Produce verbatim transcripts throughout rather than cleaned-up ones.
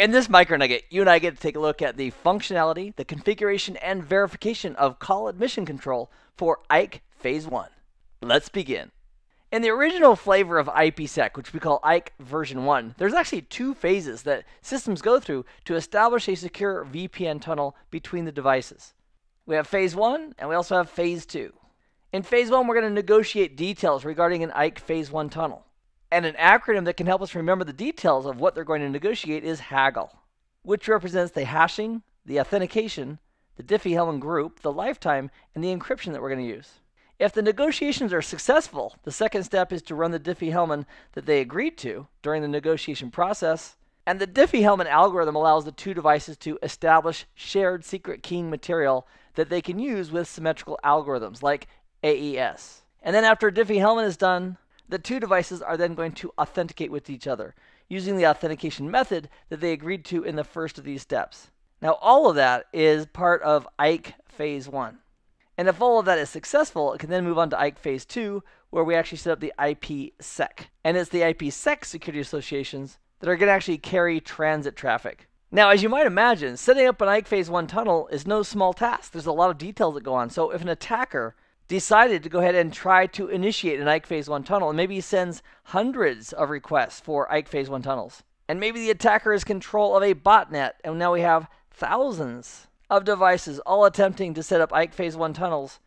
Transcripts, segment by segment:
In this micro nugget, you and I get to take a look at the functionality, the configuration, and verification of call admission control for I K E Phase one. Let's begin. In the original flavor of IPsec, which we call I K E version one, there's actually two phases that systems go through to establish a secure V P N tunnel between the devices. We have Phase one, and we also have Phase two. In Phase one, we're going to negotiate details regarding an I K E Phase one tunnel. And an acronym that can help us remember the details of what they're going to negotiate is HAGLE, which represents the hashing, the authentication, the Diffie-Hellman group, the lifetime, and the encryption that we're going to use. If the negotiations are successful, the second step is to run the Diffie-Hellman that they agreed to during the negotiation process, and the Diffie-Hellman algorithm allows the two devices to establish shared secret keying material that they can use with symmetrical algorithms like A E S. And then after Diffie-Hellman is done, the two devices are then going to authenticate with each other using the authentication method that they agreed to in the first of these steps. Now all of that is part of I K E Phase one. And if all of that is successful, it can then move on to I K E Phase two, where we actually set up the IPsec. And it's the IPsec security associations that are going to actually carry transit traffic. Now, as you might imagine, setting up an I K E Phase one tunnel is no small task. There's a lot of details that go on. So if an attacker decided to go ahead and try to initiate an I K E Phase one tunnel, and maybe he sends hundreds of requests for I K E Phase one tunnels. And maybe the attacker is in control of a botnet, and now we have thousands of devices all attempting to set up I K E Phase one tunnels.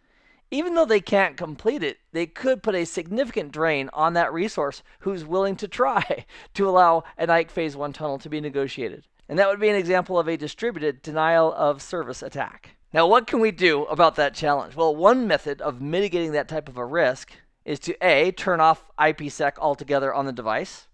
Even though they can't complete it, they could put a significant drain on that resource who's willing to try to allow an I K E Phase one tunnel to be negotiated. And that would be an example of a distributed denial of service attack. Now, what can we do about that challenge? Well, one method of mitigating that type of a risk is to A, turn off IPsec altogether on the device.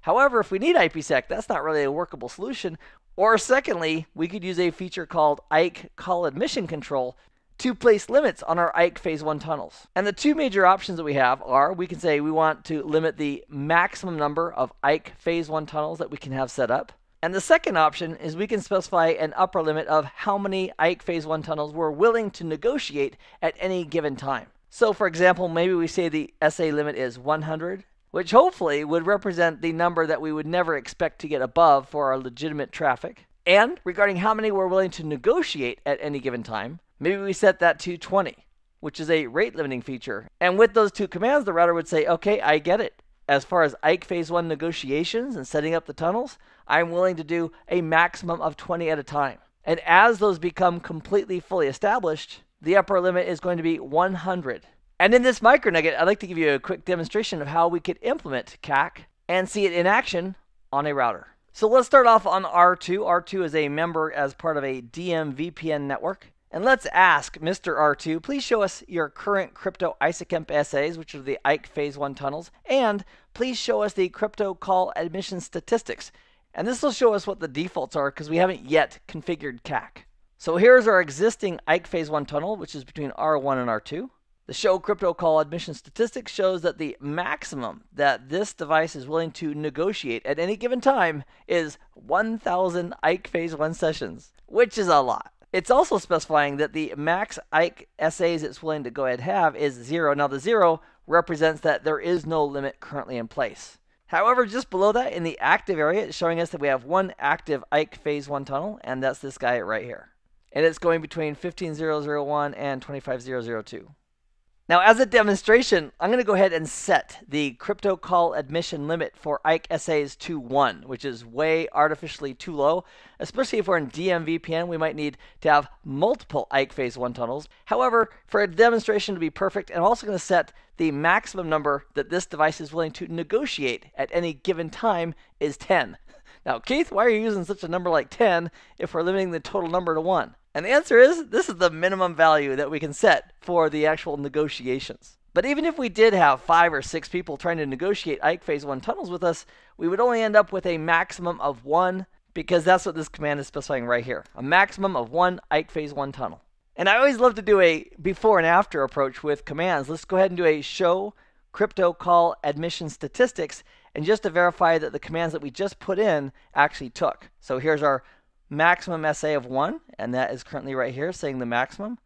However, if we need IPsec, that's not really a workable solution. Or secondly, we could use a feature called I K E Call Admission Control to place limits on our I K E Phase one tunnels. And the two major options that we have are, we can say we want to limit the maximum number of I K E Phase one tunnels that we can have set up. And the second option is we can specify an upper limit of how many I K E Phase one tunnels we're willing to negotiate at any given time. So for example, maybe we say the S A limit is one hundred, which hopefully would represent the number that we would never expect to get above for our legitimate traffic. And regarding how many we're willing to negotiate at any given time, maybe we set that to twenty, which is a rate limiting feature. And with those two commands, the router would say, okay, I get it. As far as I K E Phase one negotiations and setting up the tunnels, I'm willing to do a maximum of twenty at a time. And as those become completely fully established, the upper limit is going to be one hundred. And in this micro nugget, I'd like to give you a quick demonstration of how we could implement C A C and see it in action on a router. So let's start off on R two. R two is a member as part of a D M V P N network. And let's ask Mister R two, please show us your current crypto ISAKMP S As, which are the I K E Phase one tunnels, and please show us the crypto call admission statistics. And this will show us what the defaults are because we haven't yet configured C A C. So here's our existing I K E Phase one tunnel, which is between R one and R two. The show crypto call admission statistics shows that the maximum that this device is willing to negotiate at any given time is one thousand I K E Phase one sessions, which is a lot. It's also specifying that the max I K E S As it's willing to go ahead and have is zero. Now the zero represents that there is no limit currently in place. However, just below that in the active area, it's showing us that we have one active I K E Phase one tunnel, and that's this guy right here. And it's going between fifteen thousand one and twenty-five thousand two. Now as a demonstration, I'm going to go ahead and set the crypto call admission limit for I K E S As to one, which is way artificially too low. Especially if we're in D M V P N, we might need to have multiple I K E Phase one tunnels. However, for a demonstration to be perfect, I'm also going to set the maximum number that this device is willing to negotiate at any given time is ten. Now, Keith, why are you using such a number like ten if we're limiting the total number to one? And the answer is, this is the minimum value that we can set for the actual negotiations. But even if we did have five or six people trying to negotiate I K E Phase one tunnels with us, we would only end up with a maximum of one, because that's what this command is specifying right here. A maximum of one I K E Phase one tunnel. And I always love to do a before and after approach with commands. Let's go ahead and do a show crypto call admission statistics, and just to verify that the commands that we just put in actually took. So here's our maximum S A of one, and that is currently right here saying the maximum.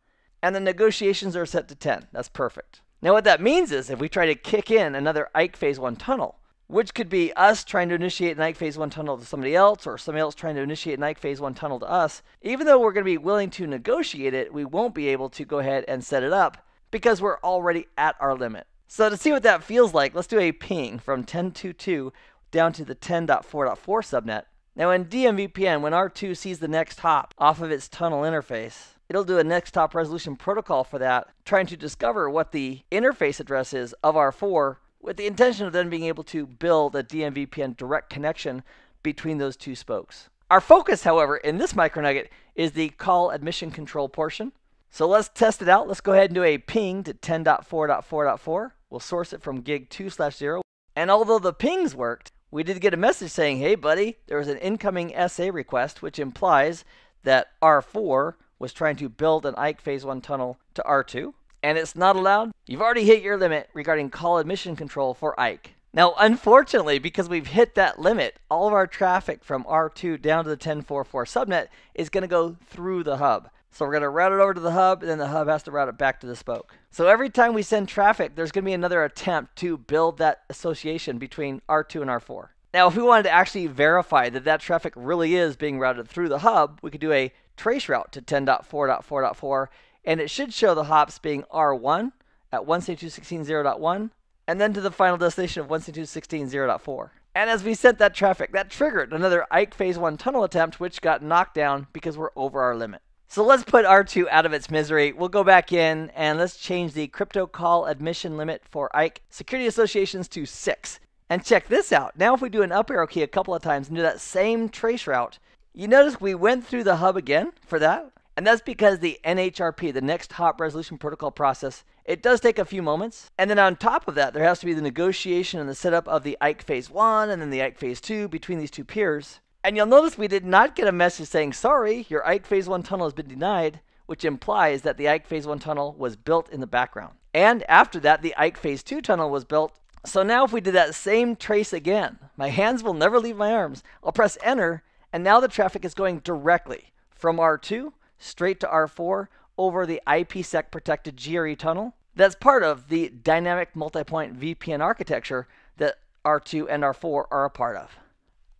And the negotiations are set to ten. That's perfect. Now what that means is if we try to kick in another I K E Phase one tunnel, which could be us trying to initiate an I K E phase one tunnel to somebody else, or somebody else trying to initiate an I K E phase one tunnel to us. Even though we're going to be willing to negotiate it, we won't be able to go ahead and set it up because we're already at our limit. So to see what that feels like, let's do a ping from ten dot two dot two down to the ten dot four dot four subnet. Now in D M V P N, when R two sees the next hop off of its tunnel interface, it'll do a next hop resolution protocol for that, trying to discover what the interface address is of R four, with the intention of then being able to build a D M V P N direct connection between those two spokes. Our focus, however, in this micronugget is the call admission control portion. So let's test it out. Let's go ahead and do a ping to ten dot four dot four dot four. We'll source it from gig two slash zero. And although the pings worked, we did get a message saying, hey buddy, there was an incoming S A request, which implies that R four was trying to build an I K E phase one tunnel to R two. And it's not allowed. You've already hit your limit regarding call admission control for I K E. Now, unfortunately, because we've hit that limit, all of our traffic from R two down to the ten dot four dot four subnet is going to go through the hub. So we're going to route it over to the hub, and then the hub has to route it back to the spoke. So every time we send traffic, there's going to be another attempt to build that association between R two and R four. Now, if we wanted to actually verify that that traffic really is being routed through the hub, we could do a trace route to ten dot four dot four dot four. And it should show the hops being R one at one seventy-two dot sixteen dot zero dot one, and then to the final destination of one seventy-two dot sixteen dot zero dot four. And as we sent that traffic, that triggered another I K E phase one tunnel attempt, which got knocked down because we're over our limit. So let's put R two out of its misery. We'll go back in and let's change the crypto call admission limit for I K E security associations to six. And check this out. Now if we do an up arrow key a couple of times and do that same trace route, you notice we went through the hub again for that. And that's because the N H R P, the next hop resolution protocol process, it does take a few moments. And then on top of that, there has to be the negotiation and the setup of the I K E phase one and then the I K E phase two between these two peers. And you'll notice we did not get a message saying, sorry, your I K E phase one tunnel has been denied, which implies that the I K E phase one tunnel was built in the background. And after that, the I K E phase two tunnel was built. So now if we did that same trace again, my hands will never leave my arms. I'll press enter, and now the traffic is going directly from R two straight to R four over the IPsec protected G R E tunnel. That's part of the dynamic multi-point V P N architecture that R two and R four are a part of.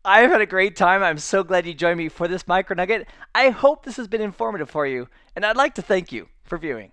I've had a great time. I'm so glad you joined me for this micronugget. I hope this has been informative for you, and I'd like to thank you for viewing.